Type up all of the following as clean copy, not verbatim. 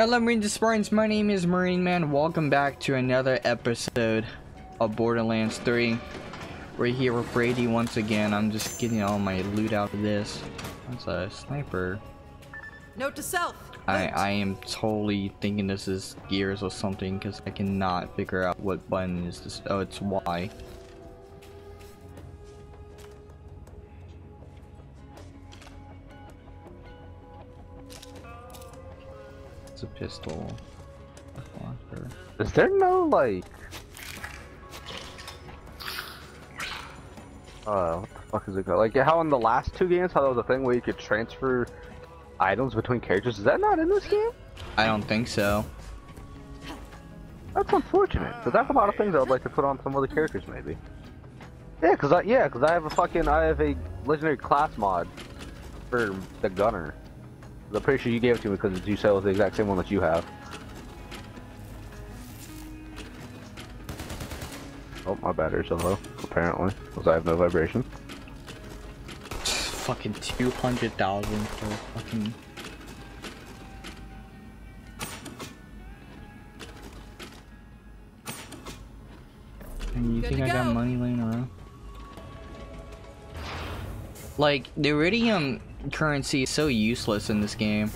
Hello Marine Spartans, my name is Marine Man. Welcome back to another episode of Borderlands 3. We're here with Brady once again. I'm just getting all my loot out of this. That's a sniper. Note to self. I am totally thinking this is Gears or something because I cannot figure out what button is this. Oh, it's Y. A pistol. Is there no like what the fuck is it called? Like how in the last two games how there was a thing where you could transfer items between characters? Is that not in this game? I don't think so. That's unfortunate because that's a lot of things I would like to put on some other characters maybe. Yeah, cause I have a fucking legendary class mod for the Gunner. I'm pretty sure you gave it to me because you said it was the exact same one that you have. Oh, my battery's so low, apparently, because I have no vibration. Fucking 200,000 for fucking... And you think I got money laying around? Like, the Iridium currency is so useless in this game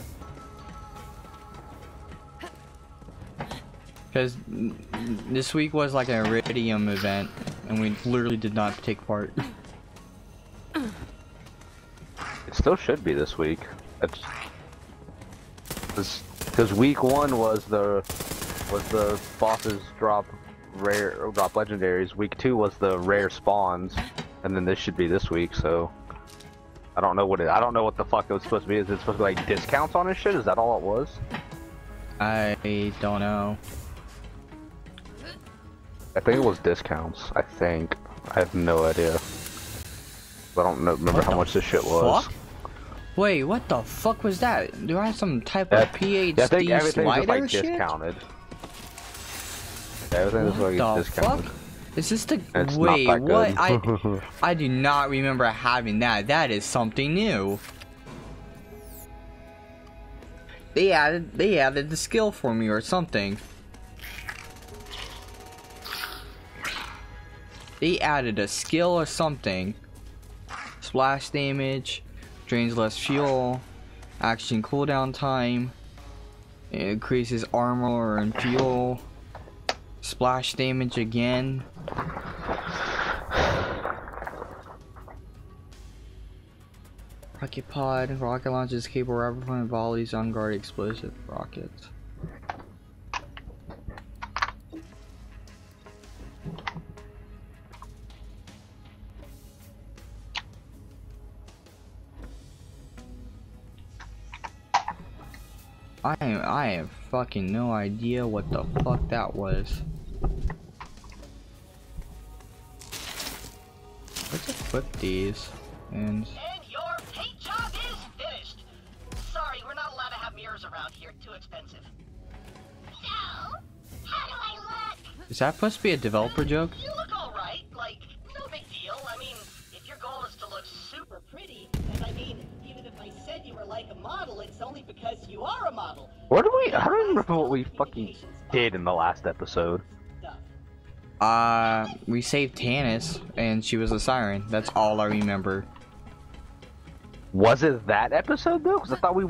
because this week was like an Iridium event and we literally did not take part. It still should be this week. That's because week one was the bosses drop rare or drop legendaries, week two was the rare spawns, and then this should be this week. So I don't know what it. I don't know what the fuck it was supposed to be. Is it supposed to be like discounts on his shit? Is that all it was? I don't know. I think it was discounts. I think. I have no idea. I don't know. Remember how much this shit was. Fuck? Wait, what the fuck was that? Do I have some type of PhD I think everything slider like shit? Discounted. Yeah, everything what was like the discounted. Fuck? Is this the wait? What? I do not remember having that. That is something new. They added the skill for me or something. They added a skill or something. Splash damage, drains less fuel, action cooldown time, it increases armor and fuel. Splash damage again. Rocket pod, rocket launches, cable wrapper, point volleys, unguarded explosive rockets. I have fucking no idea what the fuck that was. Let's equip these and your paint job is finished. Sorry, we're not allowed to have mirrors around here, too expensive. So, how do I look? Is that supposed to be a developer joke? You look alright, like no big deal. I mean, if your goal is to look super pretty, and I mean even if I said you were like a model, it's only because you are a model. I don't remember what we fucking did in the last episode. We saved Tannis, and she was a siren. That's all I remember. Was it that episode though? Because I thought we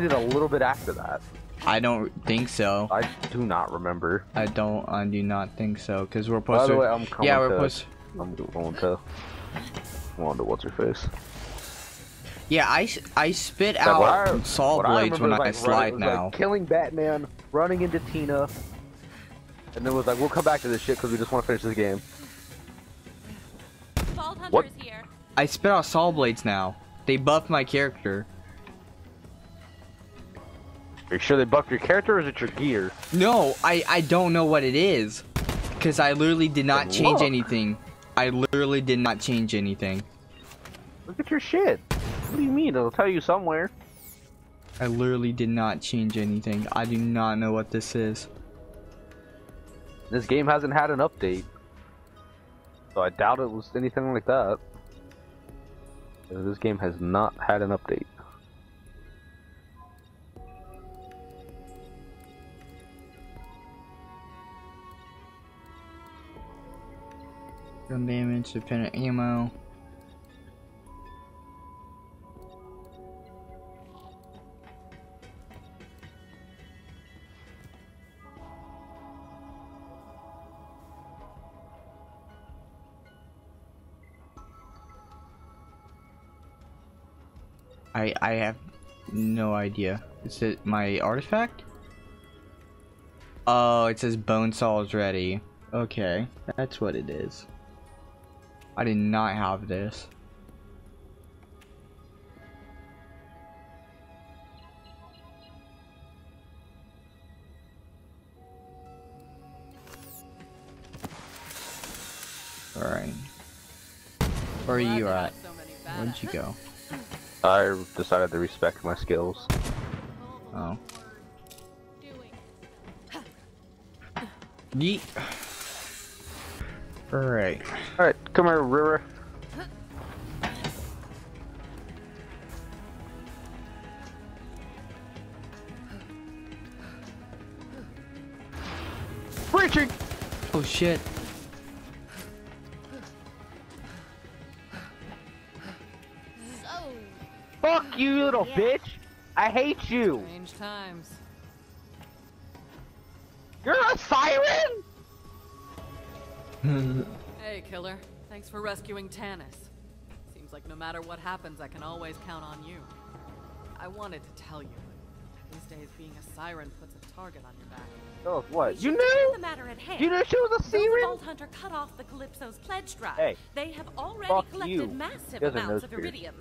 did a little bit after that. I don't think so. I do not remember. I do not think so. Because we're supposed to. By the way, I'm coming. Yeah, we're supposed. I'm going to. Wonder what's her face. Yeah, I spit out saw blades when I slide now. Like killing Batman, running into Tina, and then was like, we'll come back to this shit because we just want to finish this game. Vault Hunter's here. I spit out saw blades now. They buffed my character. Are you sure they buffed your character or is it your gear? No, I don't know what it is. Because I literally did not change anything. I literally did not change anything. Look at your shit. What do you mean? It'll tell you somewhere. I literally did not change anything. I do not know what this is. This game hasn't had an update. So I doubt it was anything like that. This game has not had an update. Gun damage, dependent ammo. I have no idea. Is it my artifact? Oh, it says bone saw is ready. Okay, that's what it is. I did not have this. All right. Where are you at? Where'd you go? I decided to respect my skills. Oh. Yeet. Alright. Alright, come here, River. Breaching! Oh shit. You little bitch! I hate you! Strange times. You're a siren?! Hey, killer. Thanks for rescuing Tannis. Seems like no matter what happens, I can always count on you. I wanted to tell you, these days being a siren puts a target on your back. Oh, what? You knew? The matter at hand. You knew she was a siren? The Vault Hunter cut off the Calypso's pledge drive. Hey, they have already collected massive amounts of iridium.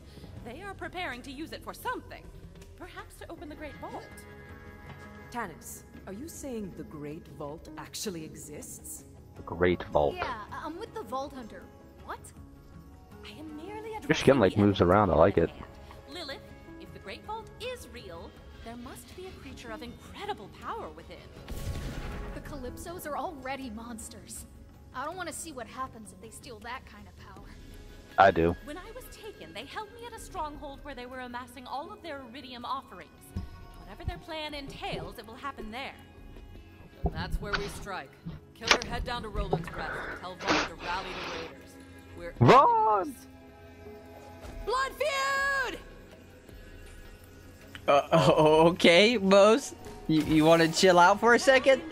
They are preparing to use it for something. Perhaps to open the Great Vault. Tannis, are you saying the Great Vault actually exists? The Great Vault. Yeah, I'm with the Vault Hunter. What? I am merely a... Your skin like moves around, I like it. Lilith, if the Great Vault is real, there must be a creature of incredible power within. The Calypsos are already monsters. I don't want to see what happens if they steal that kind of power. I do. When I was taken, they held me at a stronghold where they were amassing all of their iridium offerings. Whatever their plan entails, it will happen there. But that's where we strike. Killer, head down to Roland's Rest and tell Vox to rally the raiders. We're... Ron! Blood feud! Okay, Mose? You want to chill out for a second?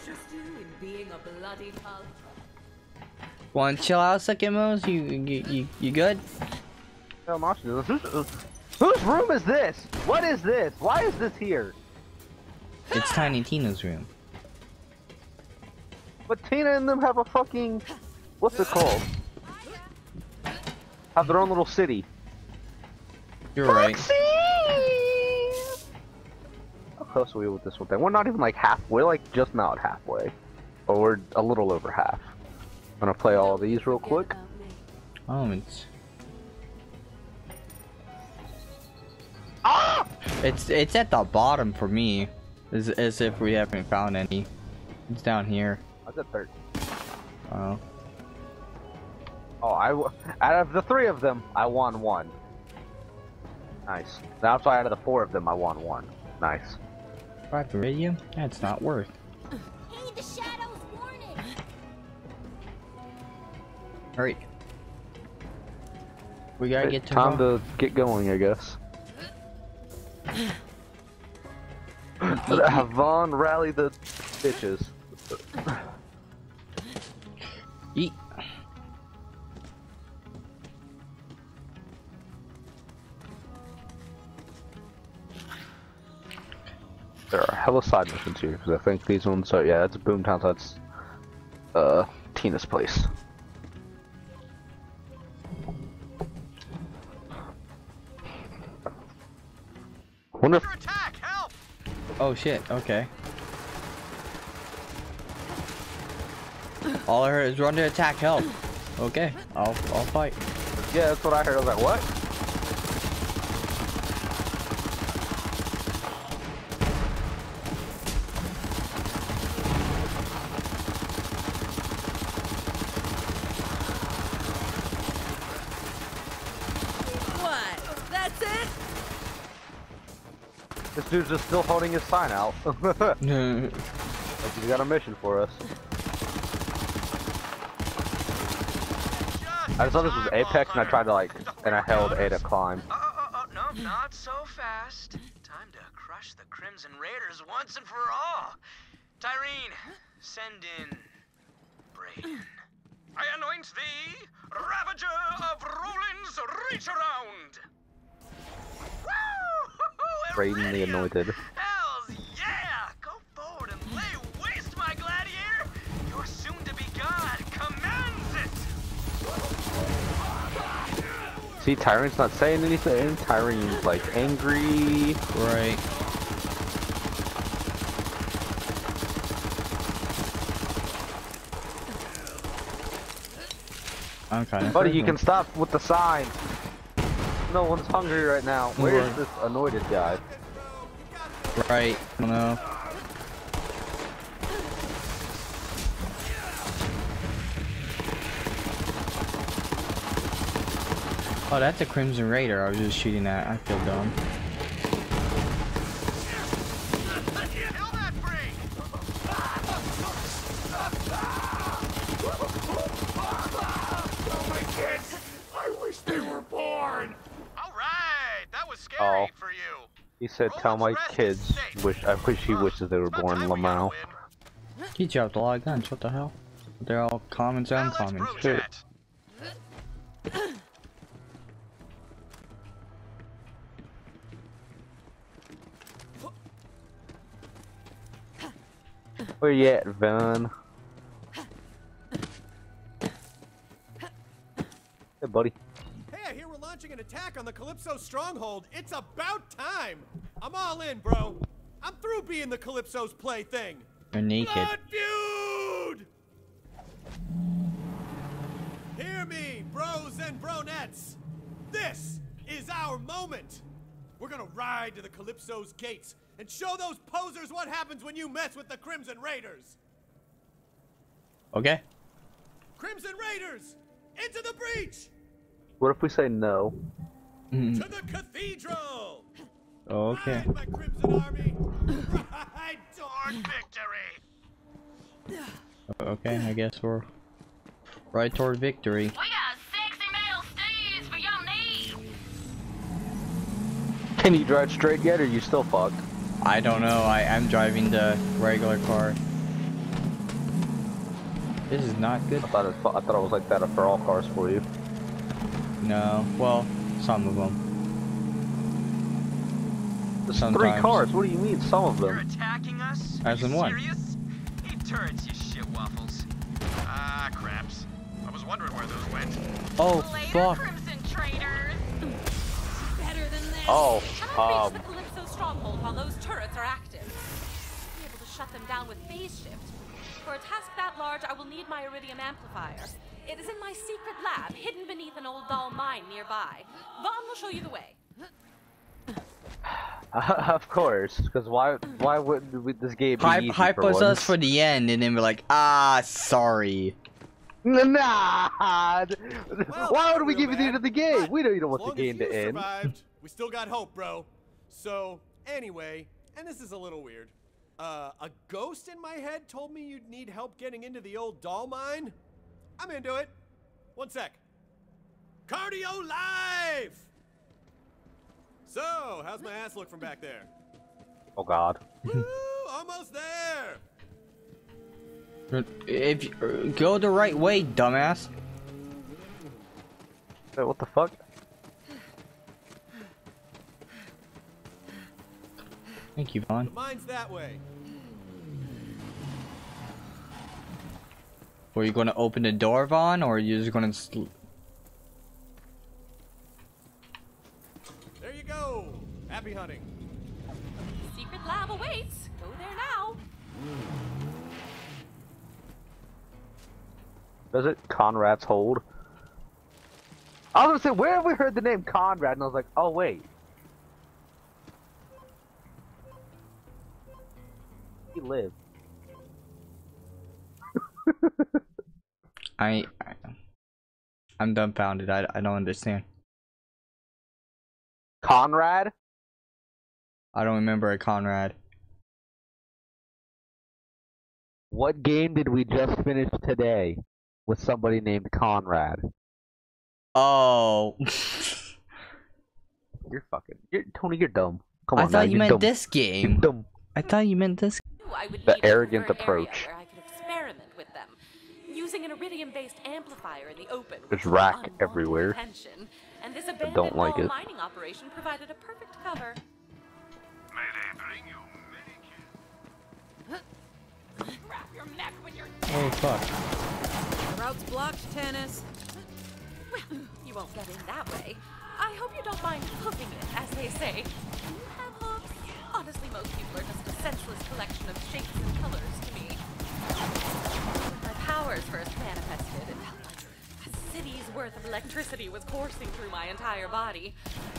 Want to chill out a second, Mose? You good? Whose room is this? What is this? Why is this here? It's Tiny Tina's room. But Tina and them have a fucking... What's it called? Have their own little city. You're right. How close are we with this one thing? We're not even like halfway, like just about halfway. Or we're a little over half. I'm gonna play all of these real quick. It's at the bottom for me, as if we haven't found any. It's down here. I was at 13. Oh. Oh, out of the 3 of them, I won 1. Nice. That's why out of the 4 of them, I won 1. Nice. 5 iridium? That's not worth. Hey, the shadow's warning. Alright. We gotta get to time to get going, I guess. Vaughn, rally the bitches. Yeet. There are hella side missions here because I think these ones are, yeah, that's Boomtown, so that's Tina's place. Wonder if... Attack, help! Oh shit, okay. All I heard is run to attack, help. Okay, I'll fight. Yeah, that's what I heard. I was like, what? What? That's it? This dude's just still holding his sign out. He's got a mission for us. I just thought this was Apex, and I tried to and I held A to climb. No, not so fast. Time to crush the Crimson Raiders once and for all. Tyreen, send in Brayden. I anoint thee, Ravager of Roland's Reach Around. Woo! Brayden the Anointed. Hells yeah! Go forward and lay waste, my gladiator. Your soon-to-be god commands it. See, Tyreen's not saying anything. Tyreen's like angry. Right. Okay. Buddy, you can stop with the sign. No one's hungry right now. Where is this anointed guy? Right. I don't know. Oh, that's a Crimson Raider I was just shooting at. I feel dumb. Oh, he said, "Tell my kids I wish they were born." Lamau. He dropped a lot of guns. What the hell? They're all commons and uncommons. Shit. Where you at, Vaughn? Hey, buddy. An attack on the Calypso stronghold. It's about time. I'm all in, bro. I'm through being the Calypso's plaything. They're naked. Blood feud! Hear me, bros and bronettes. This is our moment. We're gonna ride to the Calypso's gates and show those posers what happens when you mess with the Crimson Raiders. Okay. Crimson Raiders, into the breach! What if we say no? To the cathedral! Okay. Ride, my Crimson Army! Ride toward victory! Okay, I guess we're right toward victory. We got sexy metal steeds for your need! Can you drive straight yet, or are you still fucked? I don't know, I am driving the regular car. This is not good. I thought it was like that for all cars for you. No, well, some of them. There's sometimes. 3 cars, what do you mean, some of them? You're attacking us? As in what? Need turrets, you shit waffles. Ah, craps. I was wondering where those went. Oh, fuck. Crimson Traders. Better than this. Oh, we cannot reach the Calypso stronghold while those turrets are active. Be able to shut them down with phase shift. For a task that large, I will need my iridium amplifier. It is in my secret lab, hidden beneath an old doll mine nearby. Vaughn will show you the way. Of course, because why wouldn't this game be easy hype for us once? For the end, and then we're like, ah, sorry. Nah. Well, why would we give you the end of the game? But we don't even want the game to end. We still got hope, bro. So anyway, and this is a little weird. A ghost in my head told me you'd need help getting into the old doll mine. I'm into it. One sec. Cardio live! So, how's my ass look from back there? Oh god. Woo! Almost there! If you, go the right way, dumbass. Wait, what the fuck? Thank you, Vaughn. The mine's that way. Were you going to open the door, Vaughn, or are you just going to sleep? There you go. Happy hunting. Secret lab awaits. Go there now. Does it? Konrad's Hold. I was going to say, where have we heard the name Konrad? And I was like, oh, wait. He lived. I'm dumbfounded. I don't understand. Konrad? I don't remember a Konrad. What game did we just finish today with somebody named Konrad? Oh. You're fucking. Tony, you're dumb. Come on, I thought you meant this game. You're dumb. I thought you meant this. The arrogant approach. Where I could experiment with them, using an iridium-based amplifier in the open. There's rack everywhere. And this abandoned coal mining operation provided a perfect cover. May they bring you medicine. Wrap your neck when you're dead. Oh fuck. Route's blocked, Tannis. Well, you won't get in that way. I hope you don't mind hooking it, as they say. Do you have hooks? Honestly, most people are just a senseless collection of shapes and colors to me. When my powers first manifested, it felt like a city's worth of electricity was coursing through my entire body.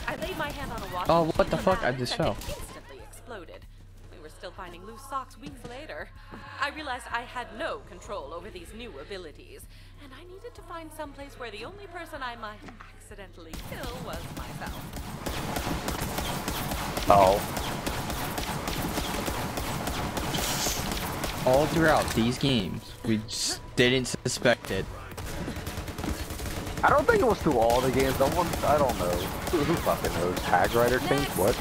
I laid my hand on a washing machine. Oh, what the fuck? I just fell. Instantly exploded. We were still finding loose socks weeks later. I realized I had no control over these new abilities, and I needed to find someplace where the only person I might accidentally kill was myself. Oh. All throughout these games, we just didn't suspect it. I don't think it was through all the games. I don't know. Who fucking knows? Tag Rider thing? What?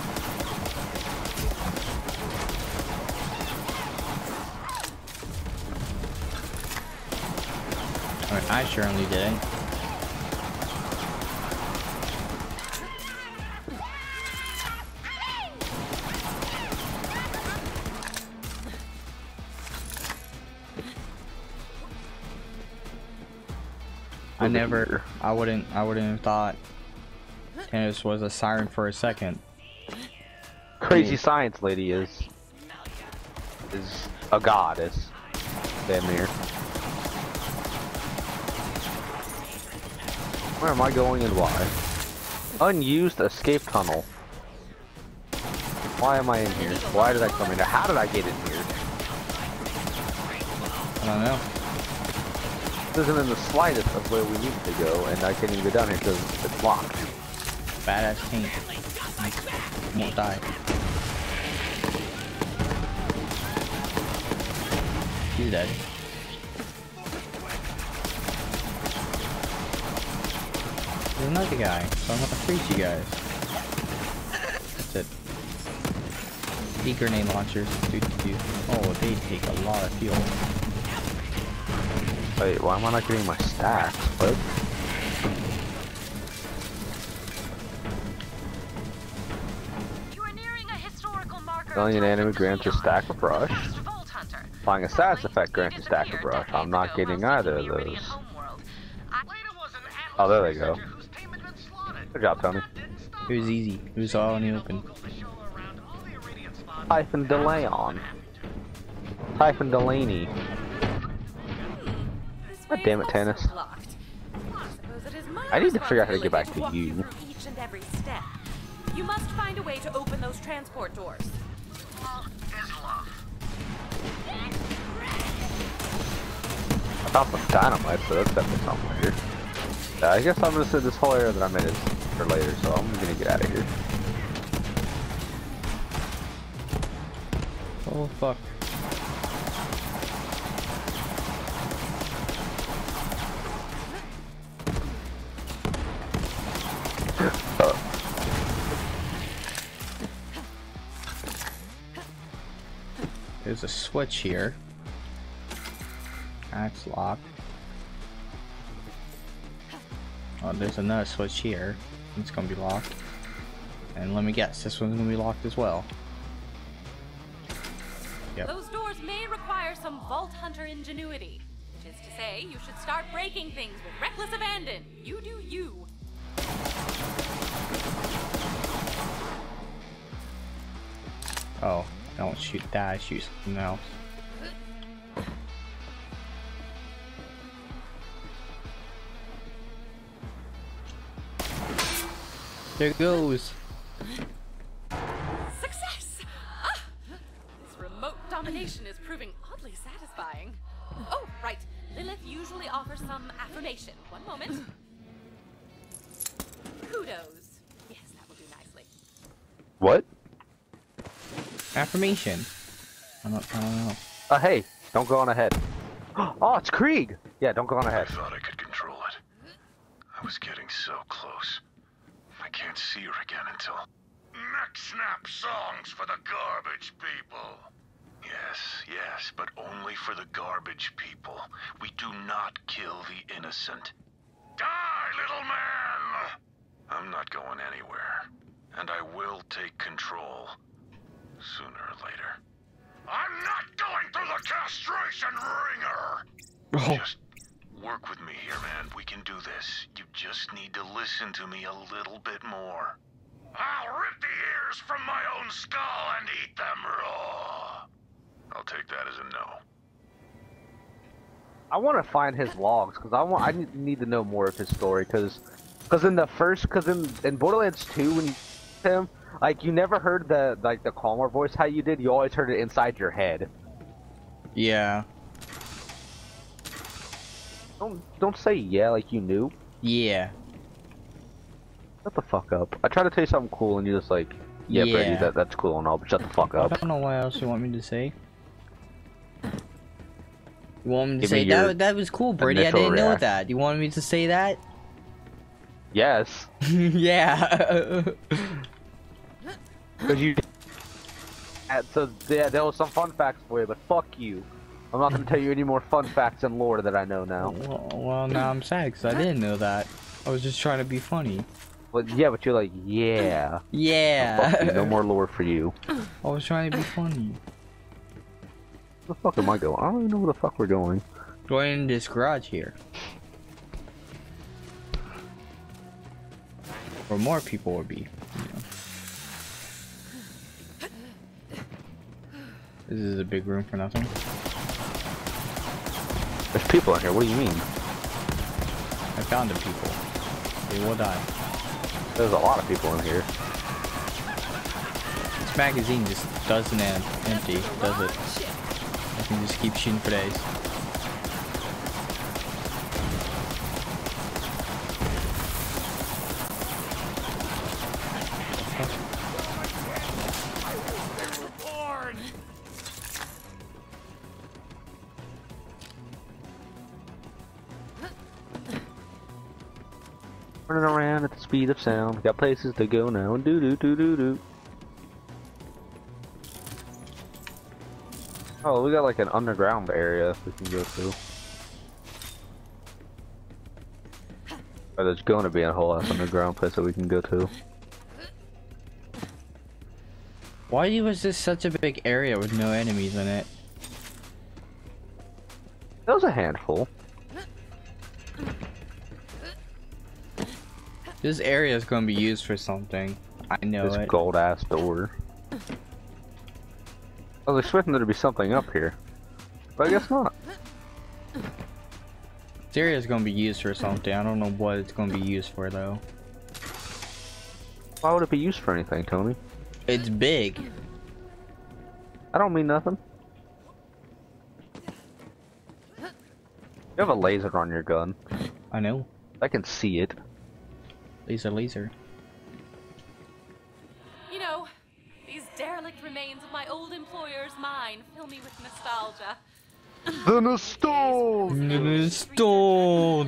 I certainly did. I wouldn't have thought Tannis was a siren for a second. Crazy science lady is a goddess. Damn near. Where am I going and why? Unused escape tunnel. Why am I in here? Why did I come in here? How did I get in here? I don't know. This isn't in the slightest of where we need to go, and I can't even get down here because it's locked. Badass tank. I won't die. He's dead. There's another guy, so I'm gonna freeze you guys. That's it. The grenade launchers. Oh, they take a lot of fuel. Wait, why am I not getting my stacks? What? You are nearing a historical marker. Selling an enemy grants your stack of brush. Applying a status effect grants your stack of brush. I'm not getting either of those. Oh, there they go. Good job, Tony. It was easy. It was all in the open. Typhon De Leon. Typhon Delaney. God damn it, Tannis. I need to figure out how to get back to you. You must find a way to open those transport doors. I thought some dynamite, so that's definitely something weird. I guess I'm gonna say this whole area that I'm in is for later, so I'm gonna get out of here. Oh fuck. There's a switch here. That's locked. Oh, there's another switch here. It's gonna be locked. And let me guess, this one's gonna be locked as well. Yep. Those doors may require some Vault Hunter ingenuity. Which is to say, you should start breaking things with reckless abandon. You do you. Oh, don't shoot that, shoot something else. There it goes. Success! Ah, this remote domination is proving oddly satisfying. Oh, right. Lilith usually offers some affirmation. One moment. Kudos. Yes, that will do nicely. What? Affirmation. I don't know. Hey, don't go on ahead. Oh, it's Krieg. Yeah, don't go on ahead. I thought I could control it. I was getting so close. I can't see her again until... Neck snap songs for the garbage people. Yes, yes, but only for the garbage people. We do not kill the innocent. Die, little man! I'm not going anywhere. And I will take control. Sooner or later. I'm not going through the castration ringer! Oh. Just work with me here, man. We can do this. You just need to listen to me a little bit more. I'll rip the ears from my own skull and eat them raw. I'll take that as a no. I want to find his logs because I need to know more of his story because in Borderlands 2 when you him like you never heard the like the calmer voice how you did, you always heard it inside your head. Yeah. Don't say yeah like you knew. Yeah. Shut the fuck up. I try to tell you something cool and you're just like, yeah. Brady, that's cool and all, but shut the fuck up. I don't know what else you want me to say. You want me to say that was cool, Brady? I didn't know that. You wanted me to say that? Yes. Yeah. Cause you. So yeah, there was some fun facts for you, but fuck you. I'm not gonna tell you any more fun facts and lore that I know now. Well now I'm sad because I didn't know that. I was just trying to be funny. Well, yeah, but you're like, yeah. Yeah. Fuck you, no more lore for you. I was trying to be funny. Where the fuck am I going? I don't even know where the fuck we're going. Going in this garage here. Where more people would be. You know. This is a big room for nothing. There's people in here, what do you mean? I found the people. They will die. There's a lot of people in here. This magazine just doesn't end empty, does it? I can just keep shooting for days. Running around at the speed of sound. Got places to go now and do. Oh, we got like an underground area we can go through. Oh, there's going to be a whole ass underground place that we can go to. Why was this such a big area with no enemies in it? That was a handful. This area is going to be used for something. I know it. This gold ass door. I was expecting there to be something up here, but I guess not. This area is going to be used for something. I don't know what it's going to be used for, though. Why would it be used for anything, Tony? It's big. I don't mean nothing. You have a laser on your gun. I know. I can see it. Laser. Remains of my old employer's mine fill me with nostalgia. The nostalgia.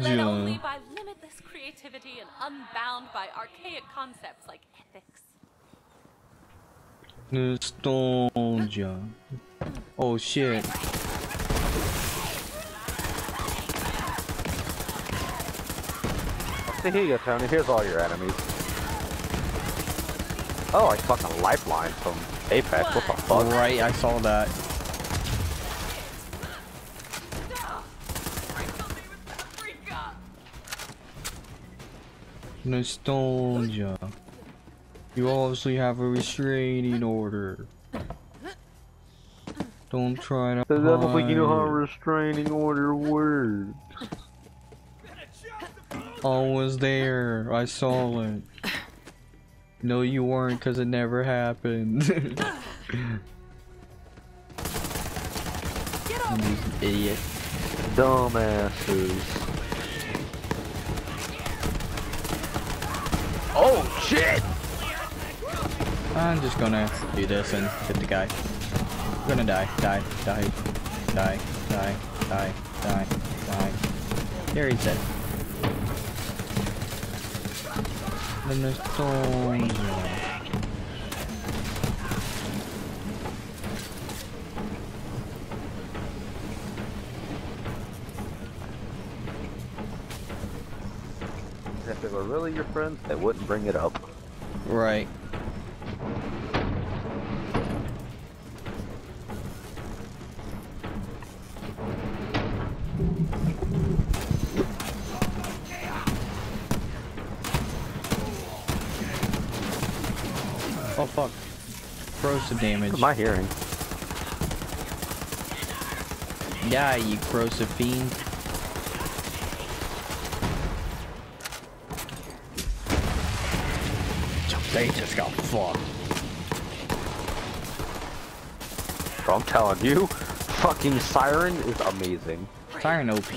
Led only by limitless creativity and unbound by archaic concepts like ethics. Nostalgia. Oh shit. See, here you go, Tony. Here's all your enemies. Oh, I fucking lifeline from Apex, what the fuck? Right, I saw that. Nostalgia. You obviously have a restraining order. Don't try to. I don't think you know how a restraining order works. I was there, I saw it. No, you weren't, because it never happened. These idiots. Dumbasses. Oh, shit! I'm just gonna do this and hit the guy. I'm gonna die. There he's dead. Będę stążył. If they were really your friends, they wouldn't bring it up. Right. Oh fuck. Corrosive damage. What am I hearing? Die, you corrosive fiend. They just got fucked. So I'm telling you, fucking Siren is amazing. Siren OP.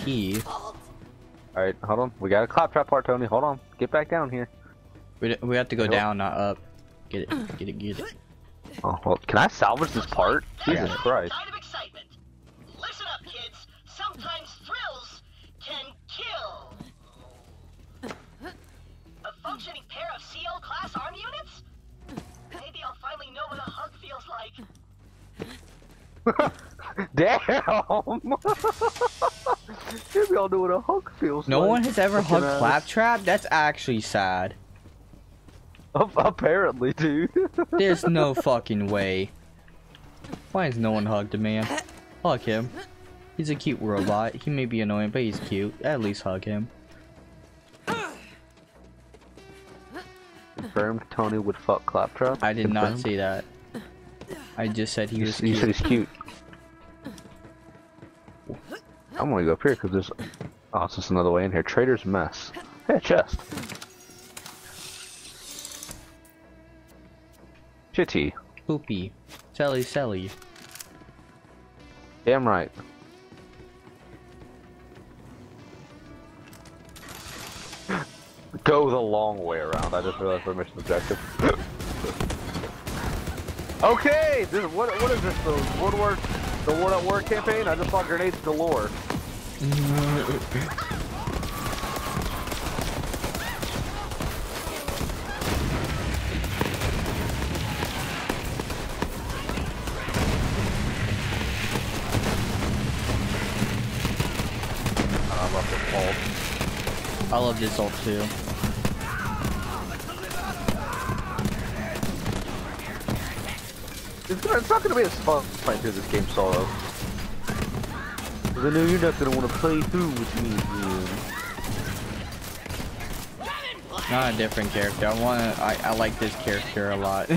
Alright, hold on. We got a Claptrap part, Tony. Hold on. Get back down here. We have to go down, not up. Get it. Get it. Get it. Oh, well, can I salvage this part? Jesus Christ. Listen up, kids. Sometimes thrills can kill. A functioning pair of CL class arm units? Maybe I'll finally know what a hug feels like. Damn! Maybe I'll know what a hug feels like. No one has ever hugged Claptrap? That's actually sad. Apparently, dude. There's no fucking way. Why has no one hugged a man? Hug him. He's a cute robot. He may be annoying, but he's cute. At least hug him. Confirmed Tony would fuck Claptrap? I did not say that. I just said he was cute. You said he's cute. I'm gonna go up here because there's... Oh, it's just another way in here. Traitor's mess. Hey, chest. Shitty. Poopy. Selly selly. Damn right. Go the long way around. I just realized our mission objective. Okay! This is, what is this? The War at War campaign? I just saw grenades galore. I love this ult too. It's not gonna be as fun playing through this game solo. Cause I know you're not gonna want to play through with me, dude. Not a different character. I like this character a lot. I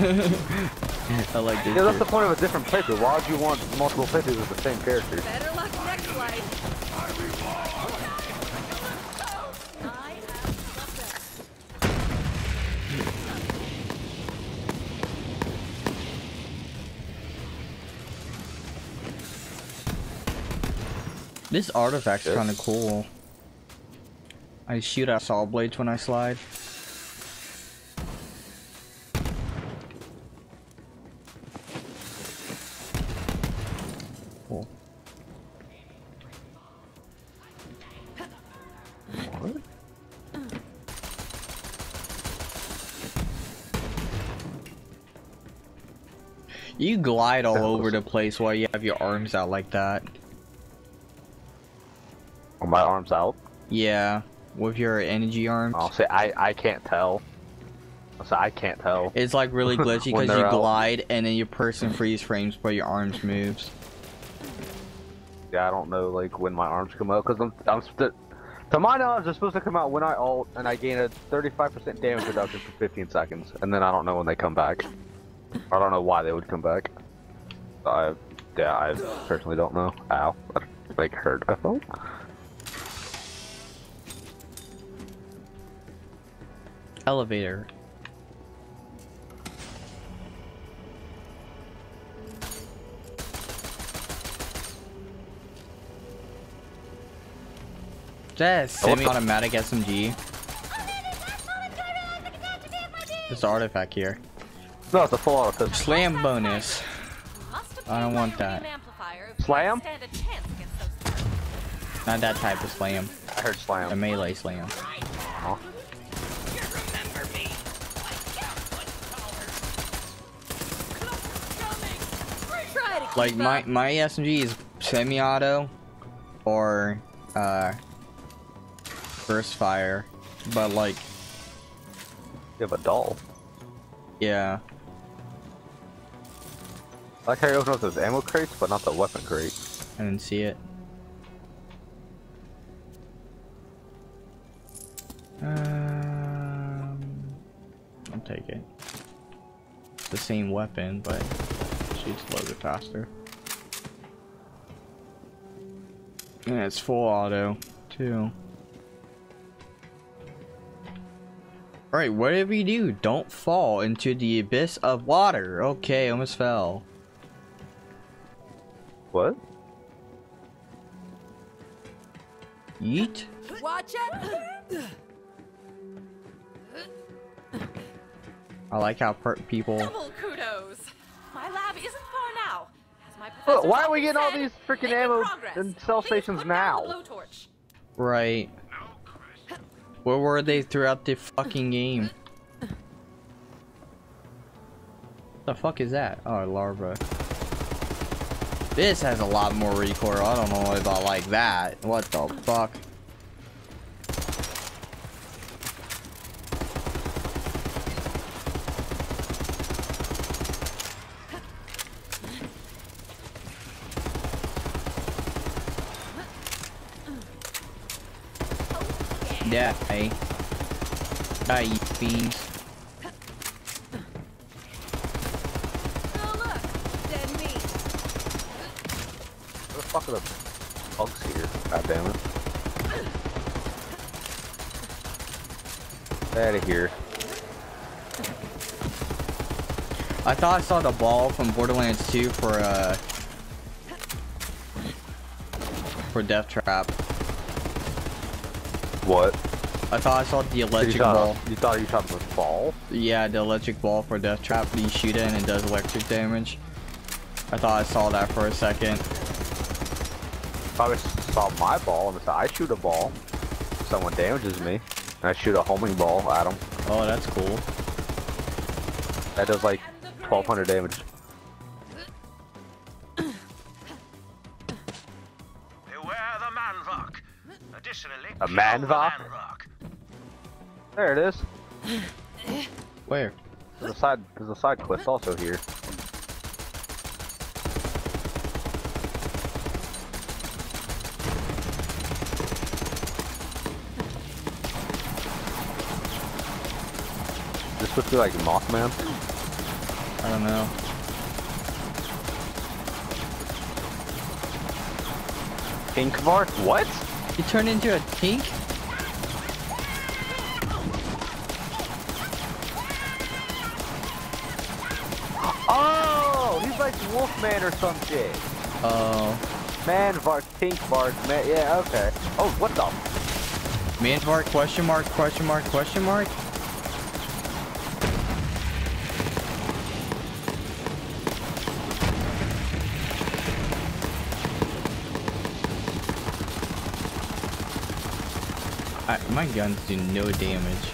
like this. Yeah, that's the point of a different playthrough. Why would you want multiple playthroughs with the same character? Better luck next life. This artifact's kind of cool. I shoot out saw blades when I slide. Cool. What? You glide all over the place while you have your arms out like that. My arms out? Yeah, with your energy arms. Oh, see, I can't tell. So I can't tell. It's like really glitchy because you glide and then your person freeze frames but your arms moves. Yeah, I don't know like when my arms come out because I'm to my knowledge they're supposed to come out when I ult and I gain a 35% damage reduction for 15 seconds and then I don't know when they come back. I don't know why they would come back. I personally don't know. Ow, that like hurt. I felt. Elevator. That's semi-automatic SMG. There's an artifact here. No, it's a full auto. Slam bonus. I don't want that. Slam? Not that type of slam. I heard slam. A melee slam. Oh. Like my SMG is semi-auto or burst fire, but like you have a doll. Yeah. I like how you open up those ammo crates, but not the weapon crate. I didn't see it. I'll take it. It's the same weapon, but it shoots a little bit faster. And it's full auto, too. Alright, whatever you do, don't fall into the abyss of water. Okay, almost fell. What? Yeet. Watch it. I like how people. Double kudos. My lab isn't far now. As my professor why are we getting all these freaking ammo and cell stations now? Right. Where were they throughout the fucking game? The fuck is that? Oh, larva. This has a lot more recoil. I don't know if I like that. What the fuck? Yeah, hey. Die, you fiends. Fuck the bugs here. God damn it. Get out of here. I thought I saw the ball from Borderlands 2 for Death Trap. What? I thought I saw the electric ball. You thought you shot the ball? Yeah, the electric ball for Death Trap. You shoot it and it does electric damage. I thought I saw that for a second. Probably saw my ball and I shoot a ball. Someone damages me. And I shoot a homing ball at him. Oh, that's cool. That does like 1,200 damage. Beware the manrock. Additionally, a manrock? There it is. Where? There's a side quest also here. Supposed to be like Mothman? I don't know. Tinkvar? What? You turned into a Tink? Oh! He's like Wolfman or some shit. Oh. Manvark, Tinkvark, man, yeah, okay. Oh, what the? Manvark, question mark, question mark, question mark? My guns do no damage.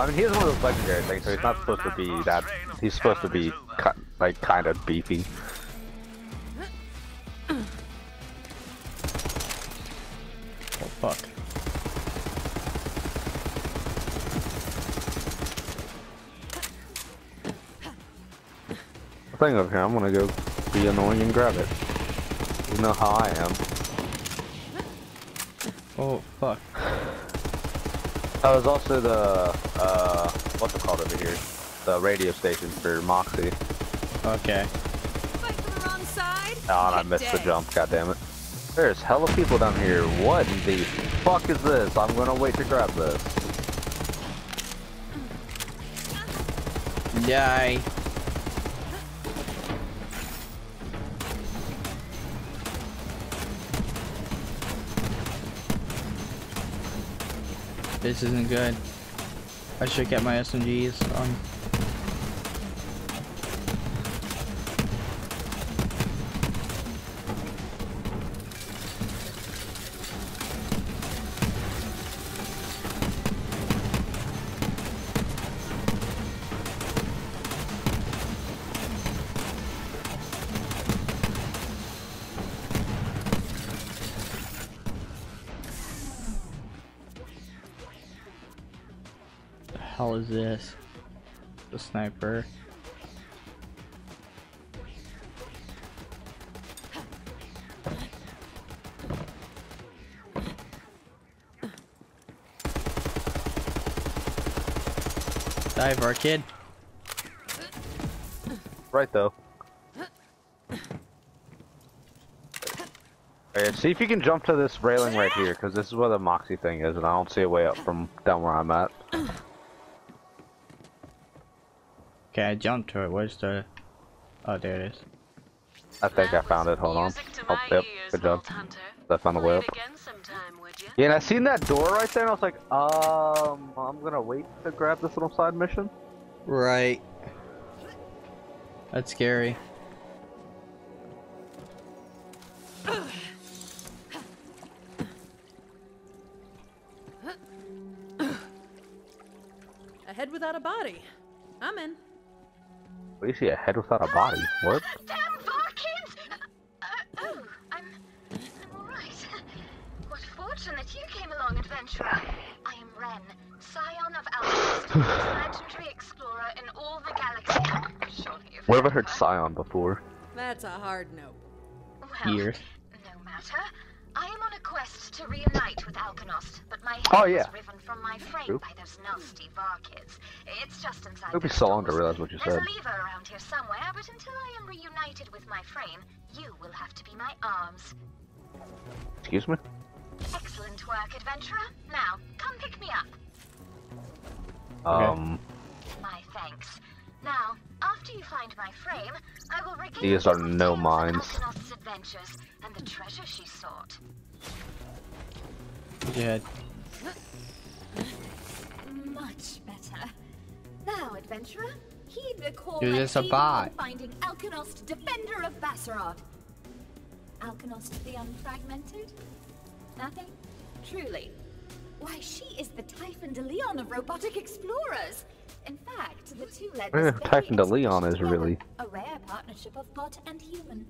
I mean, he's one of those legendary things, so he's not supposed to be that. He's supposed to be like kind of beefy. Oh fuck! Thing over here, I'm gonna go be annoying and grab it. You know how I am. Oh fuck. Oh, there's also the what's it called over here? The radio station for Moxie. Okay. Fight from the wrong side? Oh, and I missed the jump, god damn it. There's hella people down here. What the fuck is this? I'm gonna wait to grab this. Die. This isn't good. I should get my SMGs on. hell is this? The sniper. Dive, our kid. Right though. Alright, see if you can jump to this railing right here, because this is where the Moxie thing is, and I don't see a way up from down where I'm at. Okay, I jumped to it. Where's the... Oh, there it is. I think I found it. Hold on. Oh, yep. Good job. I found a way up. Yeah, and I seen that door right there, and I was like, I'm gonna wait to grab this little side mission. Right. That's scary. A head without a body. I'm in. What do you see? A head without a body? What? Damn Varkins! Oh, I'm alright. What fortune that you came along, adventurer. I am Ren, Scion of Alpha, legendary explorer in all the galaxy. Where have I heard Scion before? That's a hard no. Well, no matter. I am on a quest to reunite with Alkanost, but my head was riven from my frame by those nasty Varkids. It's just inside. It'll be so long to realize what you said. There's a lever around here somewhere, but until I am reunited with my frame, you will have to be my arms. Excuse me? Excellent work, adventurer. Now, come pick me up. My thanks. Now, after you find my frame, I will regale you with the details of Alkanost's adventures and the treasure she sought. Yeah. Much better. Now, adventurer, heed the call on finding Alkanost, defender of Basserod. Alkanost the Unfragmented? Nothing? Truly. Why, she is the Typhon De Leon of robotic explorers. In fact, the two led this Typhon De Leon is really a rare partnership of bot and human.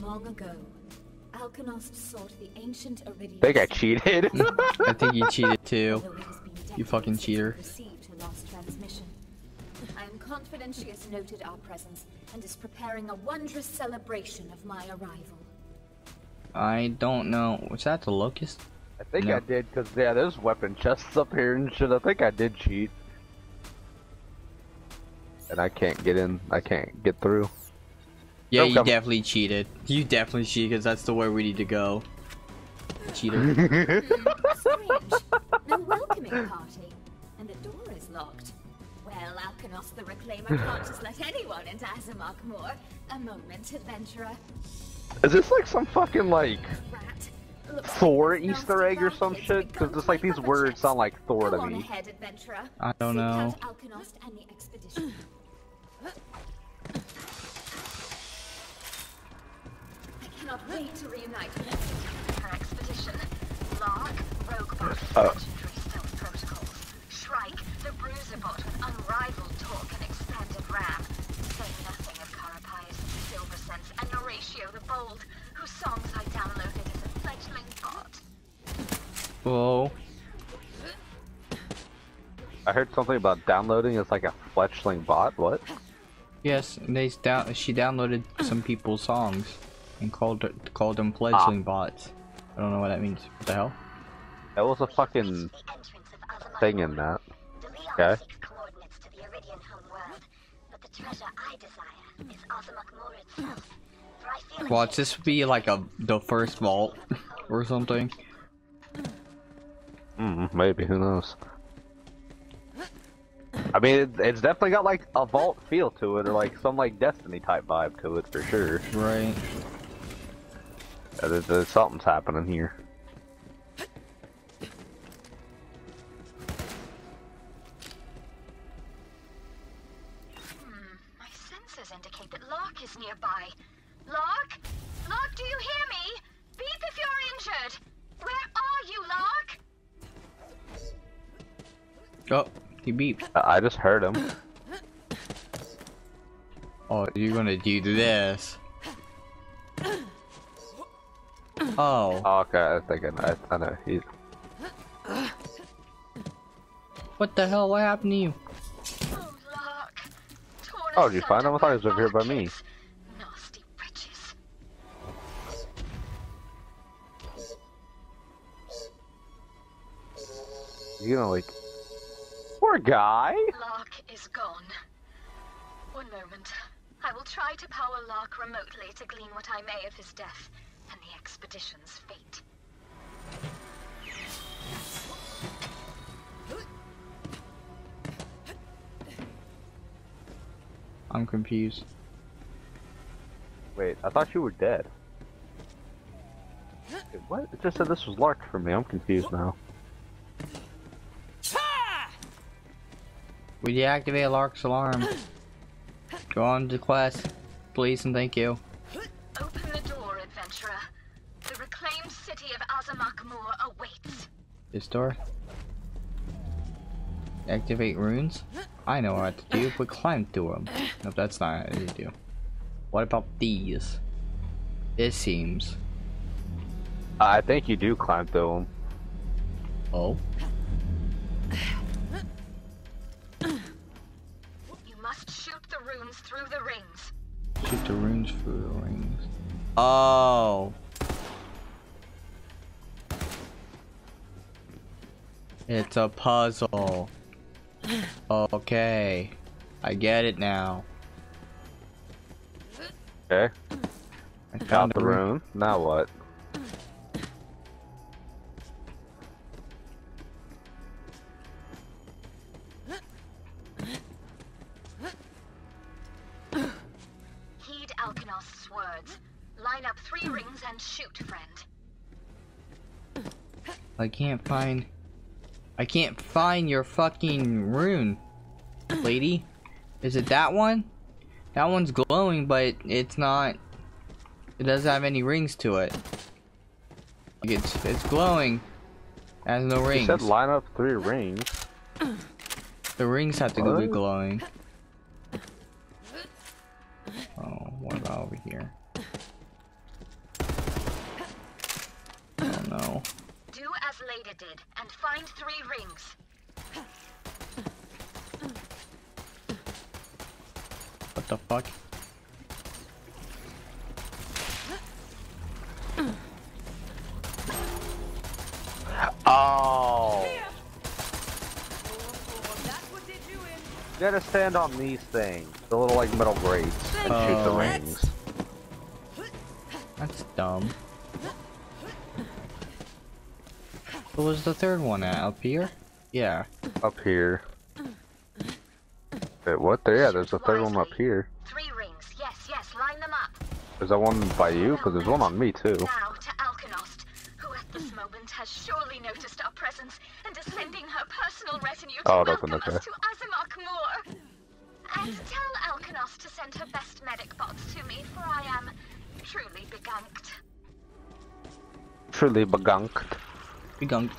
Long ago, Alkanost sought the ancient Iridium. I think I cheated. I think you cheated too. You fucking cheater. I am confident she has noted our presence and is preparing a wondrous celebration of my arrival. I don't know. Was that the locust? I think I did, because yeah, there's weapon chests up here and shit. I think I did cheat. And I can't get in. I can't get through. Yeah, you definitely cheated. You definitely cheated, because that's the way we need to go. Cheater. Strange. No welcoming party. And the door is locked. Well, Alkanost the Reclaimer can't just let anyone into Azamak Moor. A moment, adventurer. Is this like some fucking like Thor Easter egg or some shit? Because it's like these words sound like Thor to me. I don't know. I cannot wait to reunite with her expedition. Lark, rogue bot, legendary stealth protocols. Shrike, the bruiser bot with unrivaled torque and expanded RAM. Say nothing of Carapai's silver sense and Horatio the Bold, whose songs I downloaded as a fledgling bot. Whoa. I heard something about downloading as like a fledgling bot. What? Yes, and they she downloaded some people's songs and called them fledgling bots. I don't know what that means. What the hell? That was a fucking thing in that. Okay. Watch this be like the first vault or something. Maybe, who knows? I mean, it's definitely got like a vault feel to it, or like some like Destiny type vibe to it for sure. Right. Yeah, there's something's happening here. My sensors indicate that Lark is nearby. Lark? Lark, do you hear me? Beep if you're injured. Where are you, Lark? Oh. He beeped. I just heard him. Oh, you're gonna do this. Oh. Oh, okay, I know. He's... What the hell? What happened to you? Oh, Lark. Oh, did you find him? I thought he was over here by me. Nasty wretches. You know, like... Poor guy! Lark is gone. One moment. I will try to power Lark remotely to glean what I may of his death and the expedition's fate. I'm confused. Wait, I thought you were dead. Wait, what? It just said this was Lark for me. I'm confused now. We deactivate Lark's alarm. Go on to quest, please and thank you. Open the door, adventurer. The reclaimed city of Azamak Moor awaits. This door? Activate runes? I know what to do, but climb through them. Nope, that's not what to do. What about these? This seems... I think you do climb through them. Oh? You must shoot the runes through the rings. Shoot the runes through the rings. Oh! It's a puzzle. Okay, I get it now. Okay. I found the room. Now what? Heed Alkanost's words. Line up 3 rings and shoot, friend. I can't find your fucking rune, lady. Is it that one? That one's glowing, but it's not... It doesn't have any rings to it. It's glowing. It has no rings. You said line up 3 rings. The rings have to be glowing. Oh, what about over here? Oh no. Leda did, and find 3 rings. What the fuck? Oh! You gotta stand on these things, the little like metal grates, and shoot the rings. That's dumb. What was the 3rd one at? Up here? Yeah. Up here. Wait, what? Yeah, there's the 3rd one up here. 3 rings, yes, yes, line them up. Is that one by you? Because there's one on me too. Now to Alkanost, who at this moment has surely noticed our presence and is sending her personal retinue to welcome us to Azamak Moor. And tell Alkanost to send her best medic bots to me, for I am truly begunked. Truly begunked. Gunked.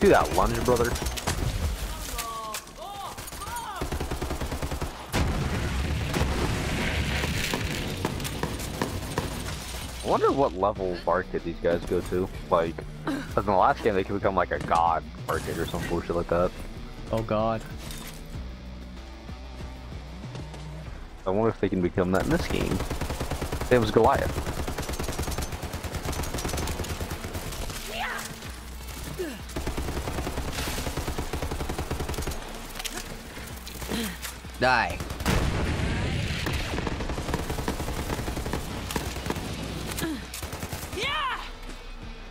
Do that lunge, brother. I wonder what level market these guys go to. Like, because in the last game they could become like a god market or some bullshit like that. Oh god. I wonder if they can become that in this game. It was Goliath. Die.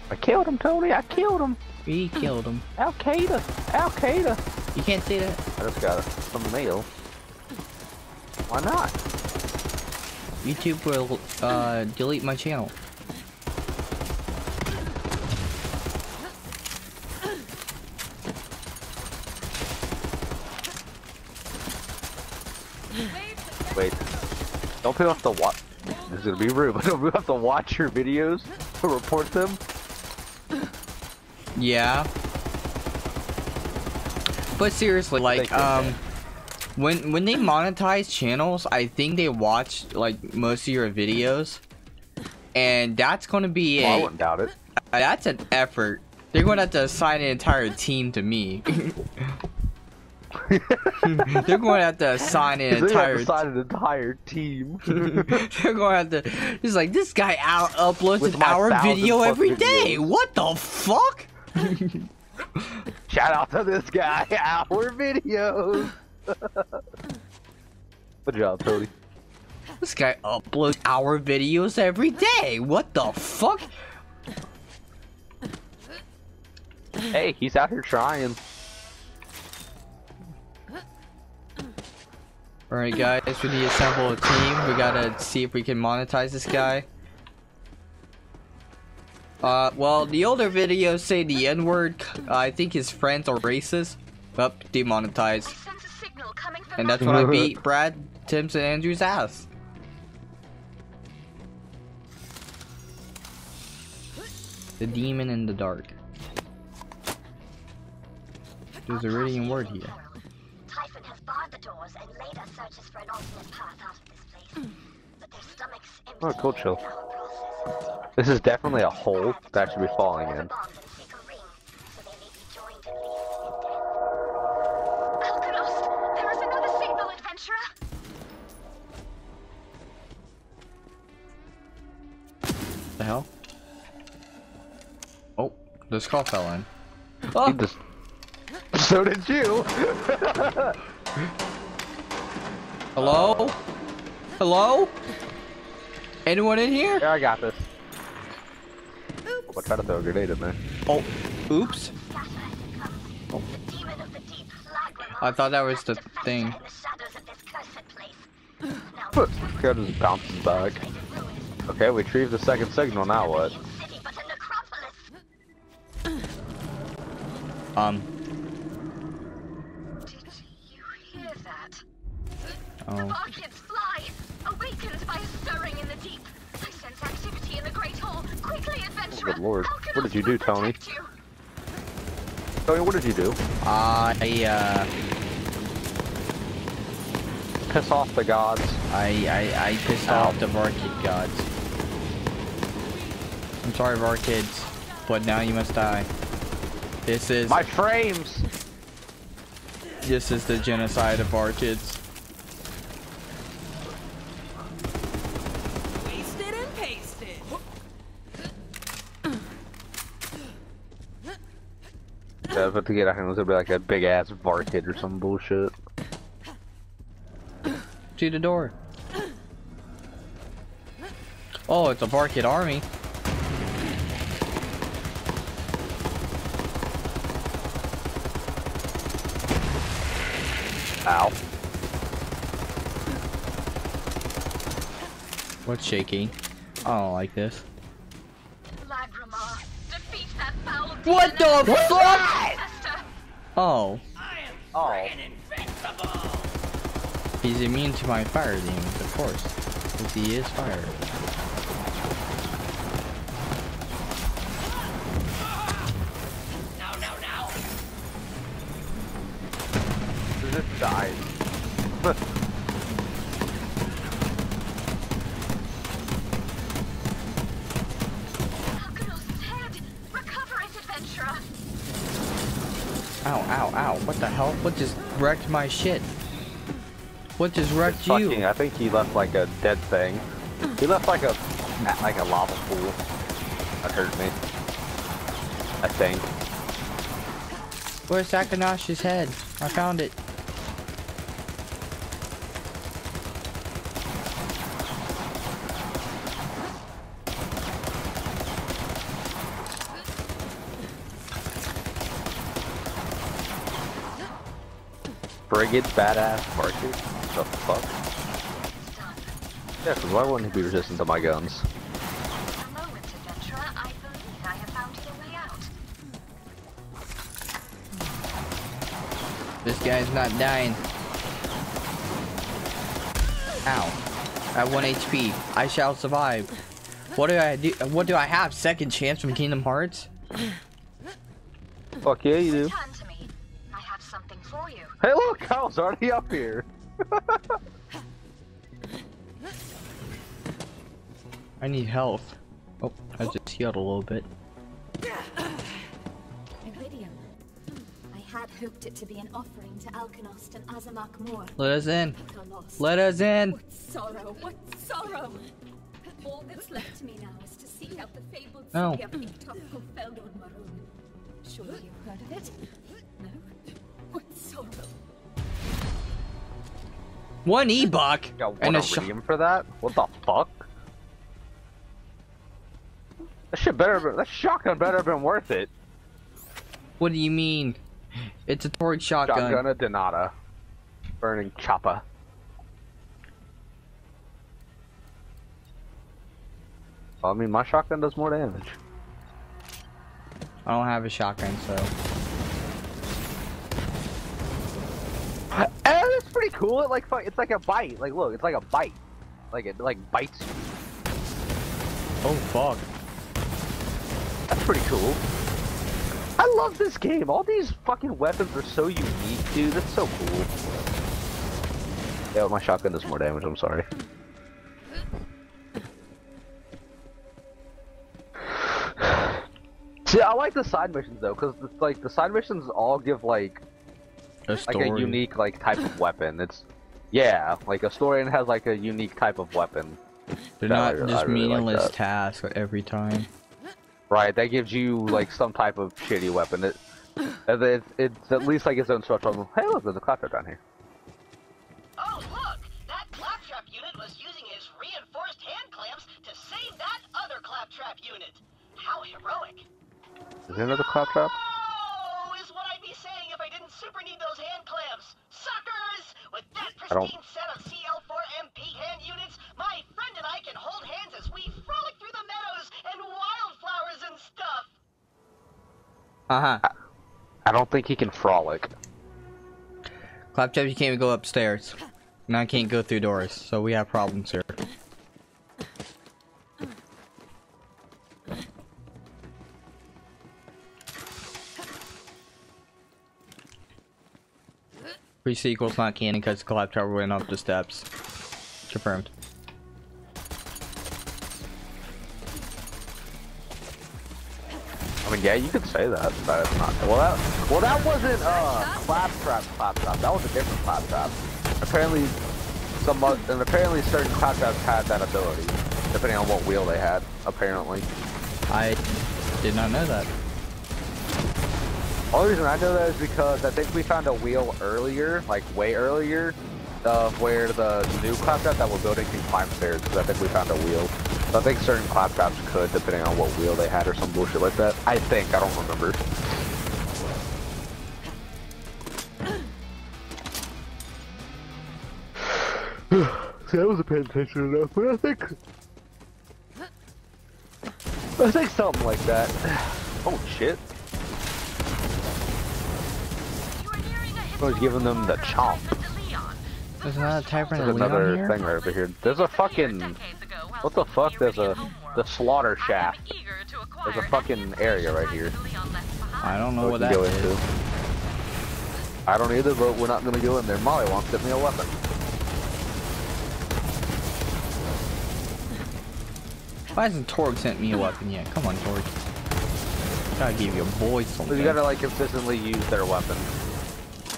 I killed him, Tony. I killed him. We killed him. Al-Qaeda. Al-Qaeda. You can't see that. I just got some mail. Why not? YouTube will delete my channel. Wait, don't people have to watch? This is gonna be rude, but don't people have to watch your videos to report them? Yeah. But seriously, like, When they monetize channels, I think they watch like most of your videos, and that's gonna be it. Well, I wouldn't doubt it. That's an effort. They're going to have to assign an entire team to me. They're going to have to assign an entire team. They're going to have to. He's like, this guy uploads an hour video every day. What the fuck? Shout out to this guy. Hour videos. Good job, Cody. This guy uploads hour videos every day. What the fuck? Hey, he's out here trying. Alright guys, we need to assemble a team. We gotta see if we can monetize this guy. Well, the older videos say the N-word. I think his friends are racist. Up, oh, demonetized. And that's when I beat Brad, Tim's, and Andrew's ass. The demon in the dark. There's a reading word here. Typhon has barred the doors and Leda searches for an alternate path out of this place. But their stomachs empty. Oh, cool chill. This is definitely a hole that should be falling in. Alkanost, there is another signal, adventurer. The hell? Oh, the skull fell in. Oh. So did you! Hello? Hello? Anyone in here? Yeah, I got this. Oops. What kind of throw a grenade in there? Oh, oops. Oh. I thought that was the thing. That just bounces back. Okay, we retrieved the second signal, now what? Oh. The Barkids fly, awakened by a stirring in the deep. I sense activity in the Great Hall. Quickly, adventurer. Oh, good lord. What did you do, Tony? Tony, what did you do? I piss off the gods. I pissed off the Barkid gods. I'm sorry, Barkids, but now you must die. This is my frames. This is the genocide of Barkids. But to get out of here, be like a big ass Varkid or some bullshit. To the door. Oh, it's a Varkid army. Ow. What's shaking? I don't like this. What the fuck? Oh. Oh. He's immune to my fire demons, of course. Because he is fire. No, no, no. He just died. Ow, ow, ow, what the hell? What just wrecked my shit? What just wrecked you? I think he left like a dead thing. He left like a lava pool. That hurt me. I think. Where's Akanash's head? I found it. Brigid badass Market? The fuck? Yeah, because why wouldn't he be resistant to my guns? A moment, adventurer. I believe I have found a way out. This guy's not dying. Ow. At 1 HP. I shall survive. What do I do? What do I have? Second chance from Kingdom Hearts? Fuck yeah, you do. Hey look, Kyle's already up here. I need health. Oh, I just healed a little bit. Iridium. I had hoped it to be an offering to Alkanost and Azamak Moor. Let us in. Let us in. What sorrow, what sorrow. All that's left to me now is to seek out the fabled city of Ictopical Feldon Maroon. Surely you've heard of it? No? What sorrow? One e-buck and a iridium for that? What the fuck? That shit better. That shotgun better have been worth it. What do you mean? It's a Torg shotgun. Shotgun of Donata, burning choppa. Well, I mean, my shotgun does more damage. I don't have a shotgun, so. That's pretty cool. It like it's like a bite. Like look, it's like a bite. Like it like bites you. Oh fuck. That's pretty cool. I love this game. All these fucking weapons are so unique, dude. That's so cool. Yeah, my shotgun does more damage. I'm sorry. See, I like the side missions though, because like the side missions all give like a unique like type of weapon. It's yeah, like a story and has like a unique type of weapon. They're not just meaningless tasks every time. Right, that gives you like some type of shitty weapon. It's at least like its own special weapon. Hey, look, there's a Claptrap down here. Oh, look! That Claptrap unit was using his reinforced hand clamps to save that other Claptrap unit. How heroic! Is there another Claptrap? Oh, is what I'd be saying if I didn't super need those hand clamps, suckers! With that pristine set of CL4 MP hand units, my friend and I can hold hands as we frolic through the meadows and wildflowers and stuff. I don't think he can frolic. Claptrap, you can't even go upstairs. Now I can't go through doors, so we have problems here. Pre-sequel's not canon because Claptrap went up the steps. Confirmed. I mean, yeah, you could say that, but it's not. Well, that wasn't Claptrap. That was a different Claptrap. Apparently, apparently certain Claptraps had that ability, depending on what wheel they had. Apparently, I did not know that. Only reason I know that is because I think we found a wheel earlier, like way earlier, where the new Claptrap that we're building can climb stairs, because I think we found a wheel. So I think certain Claptraps could, depending on what wheel they had or some bullshit like that. I think, I don't remember. See, I wasn't paying attention enough, but I think something like that. Oh shit. I was giving them the chomp. There's another Tyreen. There's another thing right over here. There's a fucking... What the fuck? There's a... The Slaughter Shaft. There's a fucking area right here. I don't know what that is. I don't either, but we're not gonna go in there. Molly wants to give me a weapon. Why hasn't Torg sent me a weapon yet? Come on, Torg. Gotta give your boy something. You gotta like consistently use their weapon.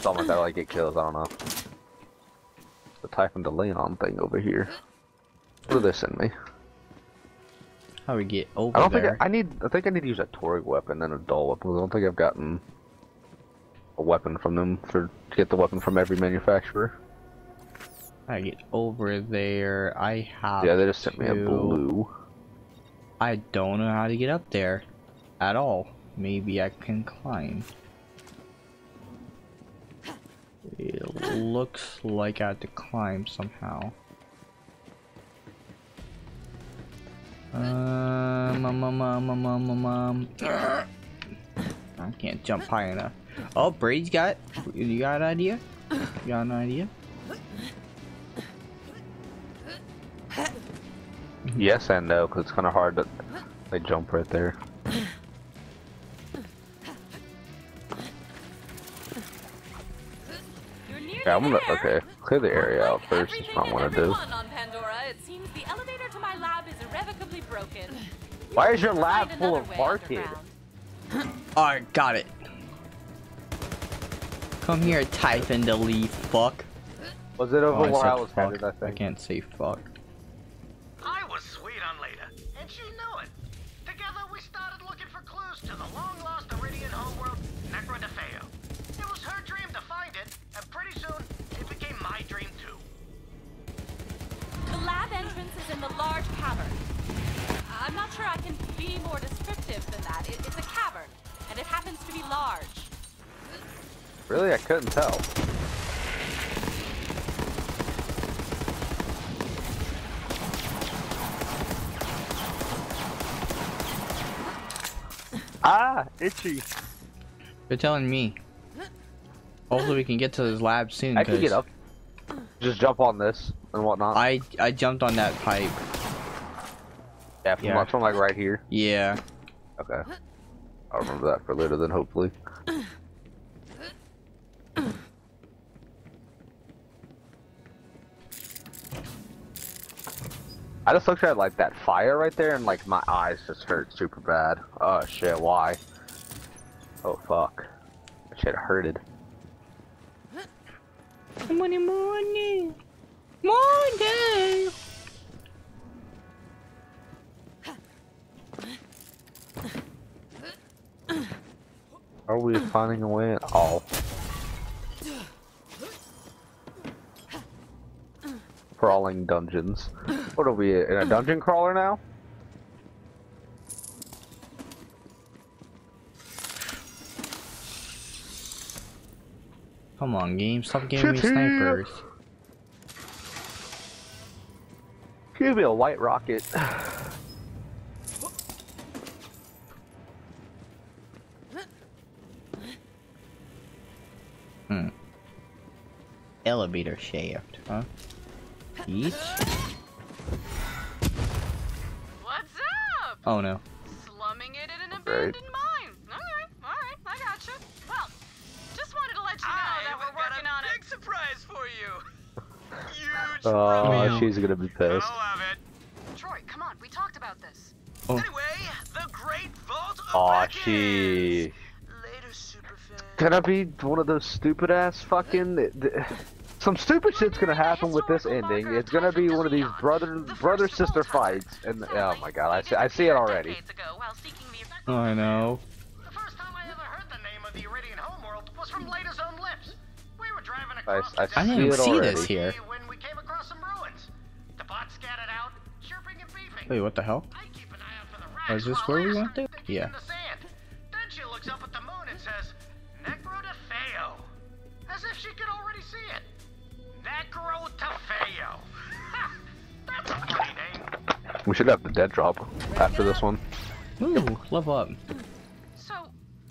Someone that like get kills, I don't know. The Typhon De Leon thing over here. What do they send me? How do we get over there? I think I need to use a Torg weapon and a dull weapon. I don't think I've gotten a weapon from them to get the weapon from every manufacturer. I get over there. I have. Yeah, they just sent me a blue. I don't know how to get up there at all. Maybe I can climb. It looks like I had to climb somehow. I can't jump high enough. Oh, Brady's got. You got an idea? You got an idea? Yes and no, because it's kind of hard to like jump right there. Yeah, I'm gonna clear the area out first. That's not what I do. Why is your lab full of barkid? Alright, got it. Come here, Typhon De Leon, fuck. Was it over where I was headed, I think? I can't say fuck. I was sweet on Leda, and she knew it. Together we started looking for clues to the long-lost Iridian homeworld, Necrotifeo. It was her dream to find it, and pretty soon, it became my dream too. The lab entrance is in the large cavern. I'm not sure I can be more descriptive than that. It's a cavern, and it happens to be large. Really? I couldn't tell. Ah, itchy. They're telling me. Hopefully we can get to this lab soon. I can get up. Just jump on this and whatnot. I jumped on that pipe. Yeah, from like right here. Yeah. Okay. I'll remember that for later then, hopefully. I just looked at like that fire right there and like my eyes just hurt super bad. Oh shit, why? Oh fuck. That shit hurted. Morning! Are we finding a way at all? Crawling dungeons. What are we in a dungeon crawler now? Come on, game. Stop giving me snipers. Give me a light rocket. Elevator shaft, huh? Each? What's up? Oh no. Slumming it in an abandoned mine. Okay, alright, I gotcha. Well, just wanted to let you know that we're working on a big surprise for you. Huge reveal. Oh, she's gonna be pissed. I love it. Troy, come on, we talked about this. Oh. Anyway, the Great Vault of Apex. It's gonna be one of those stupid ass fucking. Some stupid shit's gonna happen with this ending. It's gonna be one of these brother-sister fights, and oh my god, I see it already. Oh, I know. The first time I ever heard the name of the Iridian homeworld was from Leda's own lips. We were driving across. I didn't even see this here. When we came across some ruins, the bots scattered out, chirping and beeping. Wait, what the hell? Oh, is this where we went to? Yeah. Then she looks up at the moon and says, "Necrotifeo," as if she could already see it. Necrotifeo. That's a funny name. We should have the dead drop after this one. Ooh, level up. So,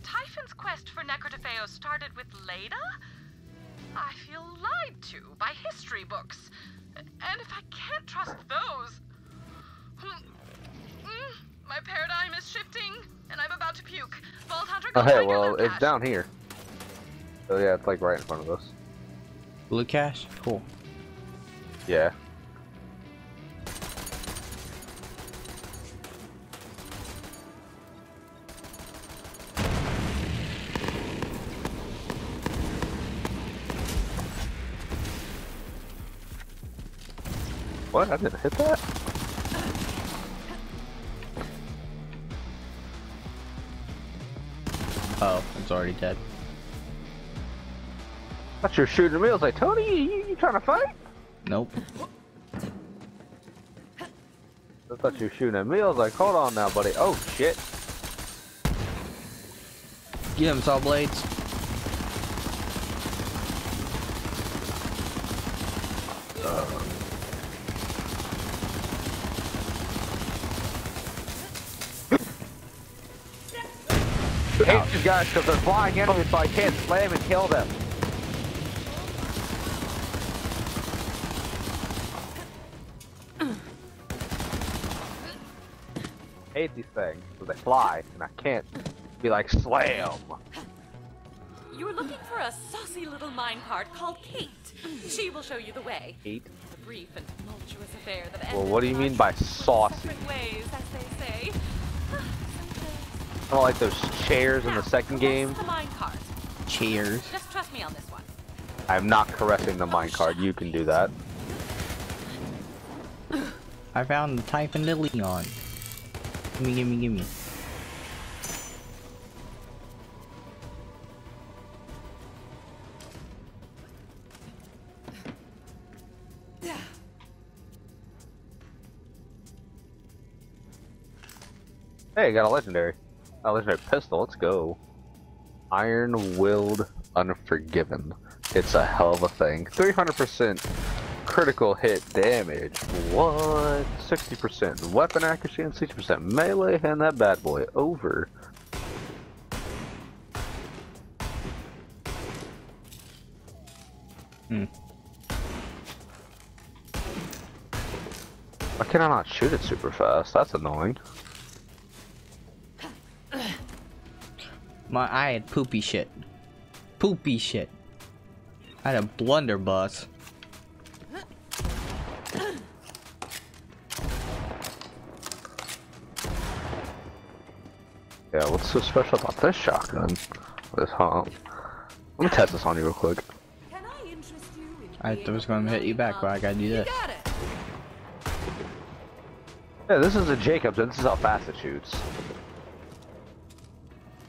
Typhon's quest for Necrotifeo started with Leda? I feel lied to by history books. And if I can't trust those... My paradigm is shifting, and I'm about to puke. Vault Hunter, go find your loot cache. It's down here. So yeah, it's like right in front of us. Loot cache? Cool. Yeah. What? I didn't hit that? Oh, it's already dead. That's your shooting me. I was like, Tony, you trying to fight? Nope. I thought you were shooting at me. I was like, hold on now, buddy. Oh, shit. Get him, saw blades. I hate you guys because they're flying enemies, so I can't slam and kill them. I hate these things, so they fly, and I can't be like, slam! You were looking for a saucy little minecart called Kate. She will show you the way. Kate? A brief and tumultuous affair that ends. Well, what do you mean by saucy? Ways, as they say. Kind of like those chairs in the second game. Chairs. Just trust me on this one. I'm not caressing the minecart. You can do that. I found the Typhon De Leon. Gimme, gimme, gimme. Hey, I got a legendary. A legendary pistol, let's go. Iron Willed Unforgiven. It's a hell of a thing. 300% critical hit damage. What? 60% weapon accuracy and 60% melee. Hand that bad boy over. Why can I not shoot it super fast? That's annoying. I had poopy shit. Poopy shit. I had a blunderbuss. Yeah, what's so special about this shotgun? This hump. Let me test this on you real quick. Can I interest you in I was gonna hit you back, but I gotta do this. Yeah, this is a Jacobs, and this is how fast it shoots.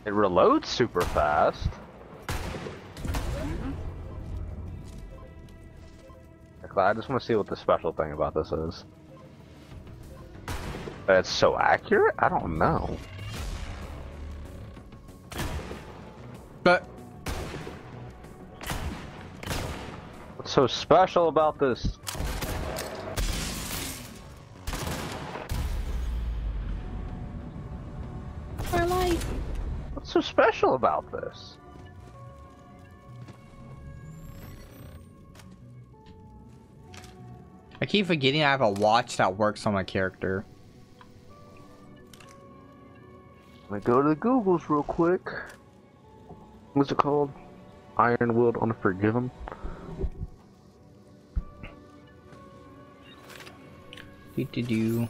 It reloads super fast. I just want to see what the special thing about this is. That's so accurate? I don't know. But what's so special about this? My life. What's so special about this? I keep forgetting I have a watch that works on my character. Let me go to the Googles real quick. What's it called? Iron Willed Unforgiven. Do-do-do.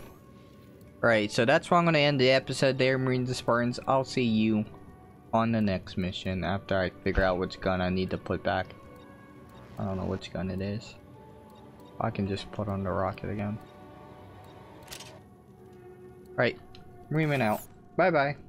Right, so that's where I'm going to end the episode there, Marines and Spartans. I'll see you on the next mission after I figure out which gun I need to put back. I don't know which gun it is. I can just put on the rocket again. Right, Reman out. Bye bye.